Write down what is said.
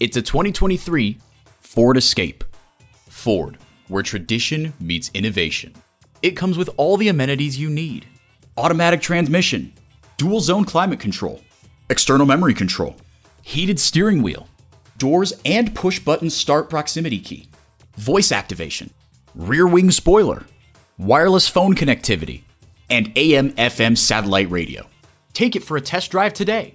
It's a 2023 Ford Escape. Ford, where tradition meets innovation. It comes with all the amenities you need. Automatic transmission, dual zone climate control, external memory control, heated steering wheel, doors and push button start proximity key, voice activation, rear wing spoiler, wireless phone connectivity, and AM/FM satellite radio. Take it for a test drive today.